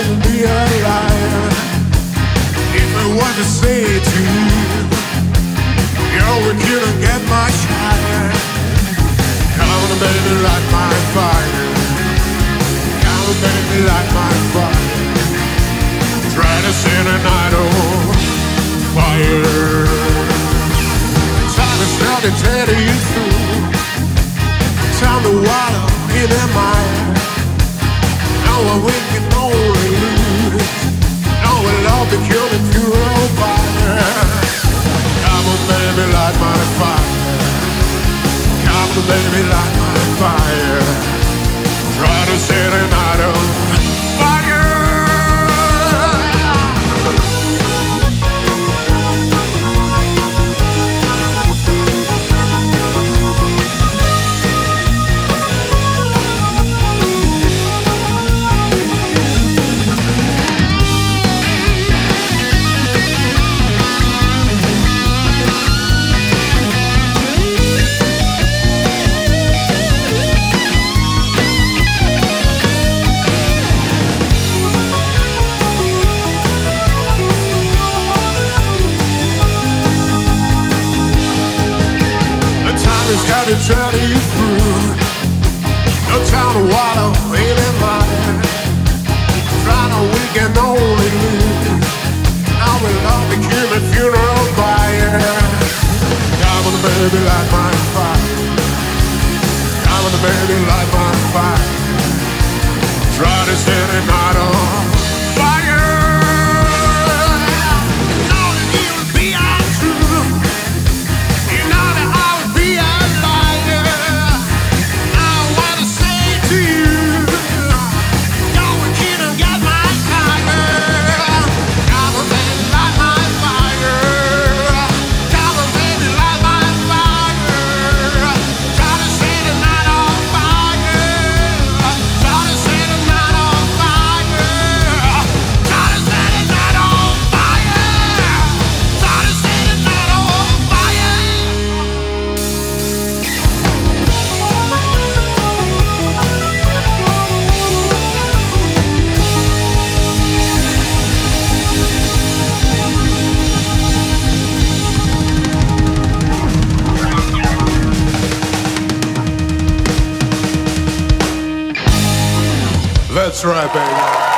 wouldn't be a liar if I want to say it to you. Yo, we couldn't get much higher. Come on, baby, light my fire. Come on, baby, light my fire. Try to set an idol fire. Time is now to tell you through. Time to water in the mire. Now we can only lose. Now we love the killing pure fire. Come on, baby, light my fire. Come on, baby, light my fire. Try to set an idol fire. Got to tell you through. No time to water in the mire. Trying to weekend only. I will love to kill a funeral fire. Come on, baby, light my fire. Come on, baby, light my fire. Try to set it night on fire. That's right, baby.